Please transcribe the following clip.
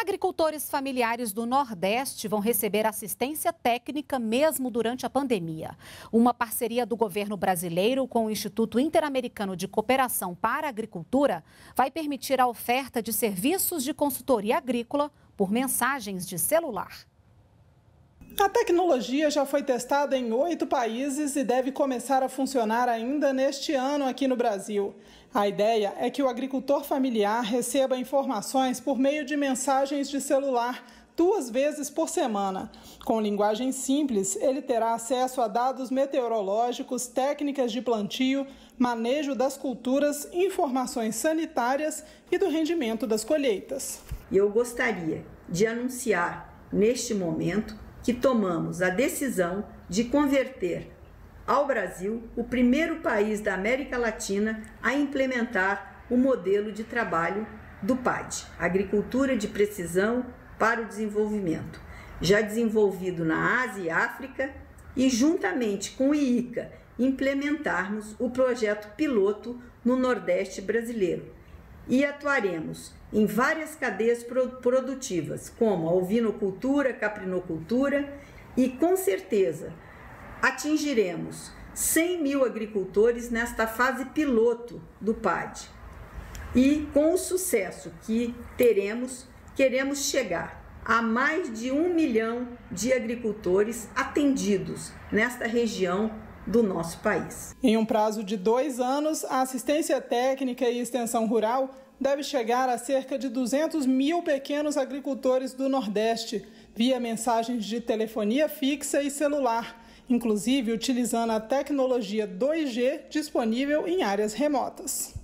Agricultores familiares do Nordeste vão receber assistência técnica mesmo durante a pandemia. Uma parceria do governo brasileiro com o Instituto Interamericano de Cooperação para a Agricultura vai permitir a oferta de serviços de consultoria agrícola por mensagens de celular. A tecnologia já foi testada em 8 países e deve começar a funcionar ainda neste ano aqui no Brasil. A ideia é que o agricultor familiar receba informações por meio de mensagens de celular 2 vezes por semana. Com linguagem simples, ele terá acesso a dados meteorológicos, técnicas de plantio, manejo das culturas, informações sanitárias e do rendimento das colheitas. Eu gostaria de anunciar neste momento que tomamos a decisão de converter ao Brasil o primeiro país da América Latina a implementar o modelo de trabalho do PAD, Agricultura de Precisión para o Desenvolvimento, já desenvolvido na Ásia e África, e juntamente com o IICA implementarmos o projeto piloto no Nordeste brasileiro. E atuaremos em várias cadeias produtivas, como a ovinocultura, caprinocultura, e com certeza atingiremos 100 mil agricultores nesta fase piloto do PAD. E com o sucesso que teremos, queremos chegar a mais de 1 milhão de agricultores atendidos nesta região do nosso país. Em um prazo de 2 anos, a assistência técnica e extensão rural deve chegar a cerca de 200 mil pequenos agricultores do Nordeste, via mensagens de telefonia fixa e celular, inclusive utilizando a tecnologia 2G disponível em áreas remotas.